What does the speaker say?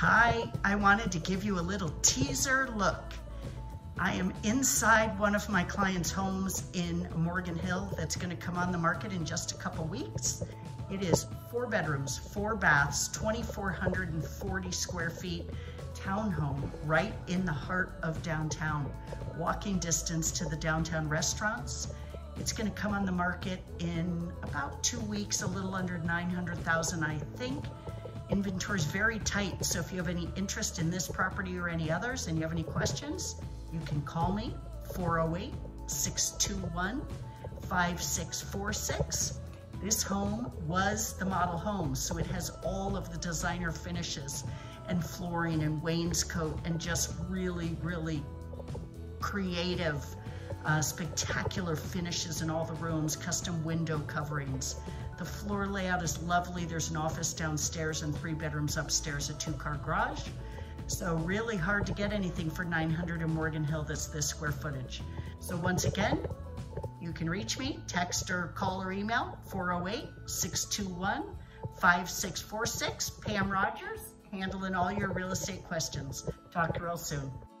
Hi, I wanted to give you a little teaser look. I am inside one of my clients' homes in Morgan Hill that's going to come on the market in just a couple weeks. It is 4 bedrooms, 4 baths, 2,440 square feet townhome right in the heart of downtown. Walking distance to the downtown restaurants. It's going to come on the market in about 2 weeks, a little under $900,000, I think. Inventory is very tight, so if you have any interest in this property or any others and you have any questions, you can call me, 408-621-5646. This home was the model home, so it has all of the designer finishes and flooring and wainscot and just really, really creative, spectacular finishes in all the rooms, custom window coverings. The floor layout is lovely. There's an office downstairs and 3 bedrooms upstairs, a 2-car garage. So really hard to get anything for $900 in Morgan Hill that's this square footage. So once again, you can reach me, text or call or email, 408-621-5646. Pam Rodgers, handling all your real estate questions. Talk to you real soon.